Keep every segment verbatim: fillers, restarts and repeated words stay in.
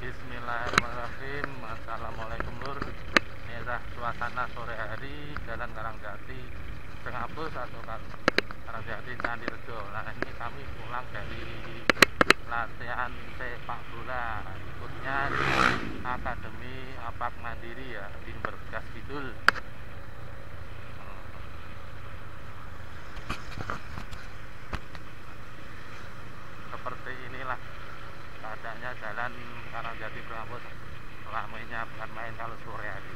Bismillahirrahmanirrahim. Assalamualaikum Lur. Ini adalah suasana sore hari Jalan Karangjati Tengah Bus atau Karangjati Candi Rejo. Nah ini kami pulang dari latihan sepak bola, ikutnya di Akademi Apak Mandiri ya, di Bergas Kidul. Seperti inilah keadaannya jalan Karangjati Prambos, ramainya bukan main kalau sore hari.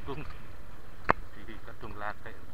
Kedung, di Kedung Late.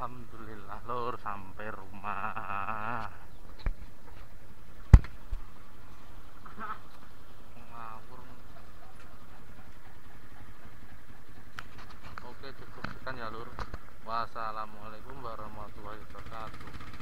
Alhamdulillah lur, sampai rumah. Ngawur. Oke, cukup sekian ya lur. Wassalamualaikum warahmatullahi wabarakatuh.